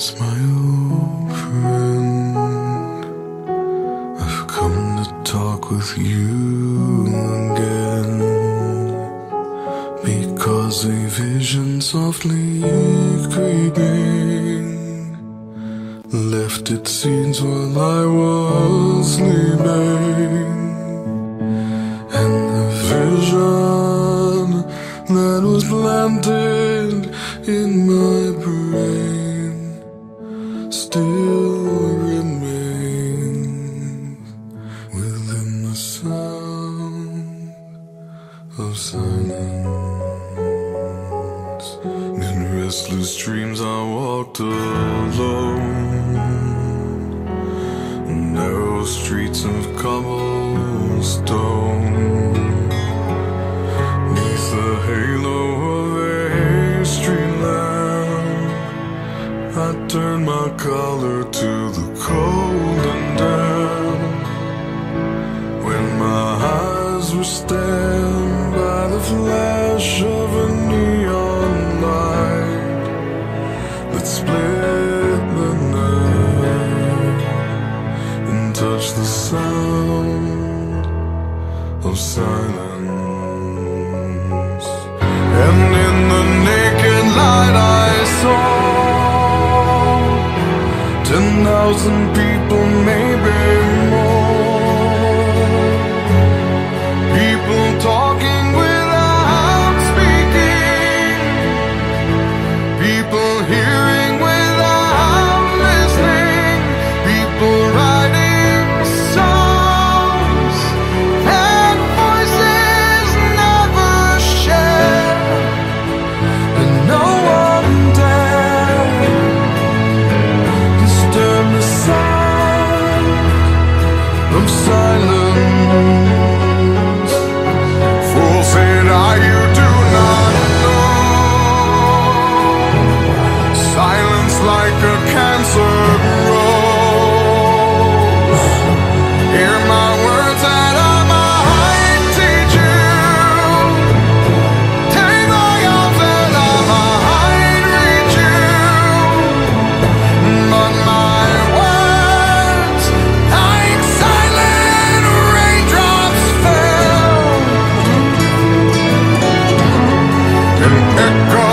As my old friend, I've come to talk with you again, because a vision softly creeping left its seeds while I was sleeping. And the vision that was planted in my brain still remains within the sound of silence. In restless dreams I walked alone, narrow streets of cobblestone, neath the halo of a street lamp. I turned my collar to the cold and damp, when my eyes were stabbed by the flash of a neon light that split the night and touched the sound of silence. And in the naked light I saw 10,000 people, maybe more. People talking without speaking, people hearing without listening, people writing songs and voices never shared, and no one dared the sound of silence. Fool, said I, you do not know. Silence like a cancer grows. Hear my words and I might teach you. Take my arms and I might reach you. But my echo